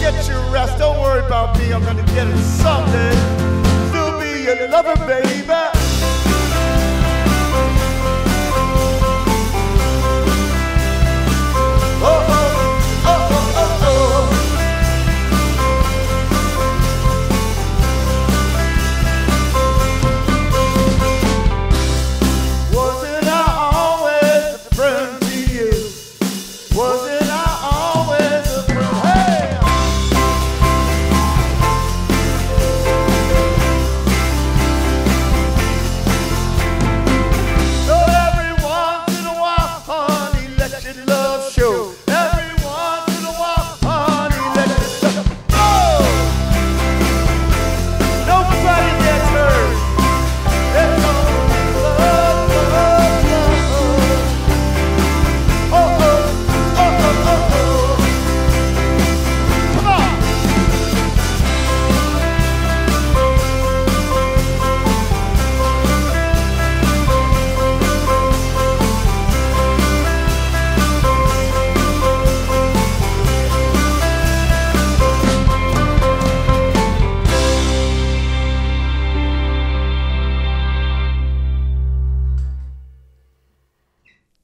Get your rest, don't worry about me, I'm gonna get it someday. Still be your lover, baby.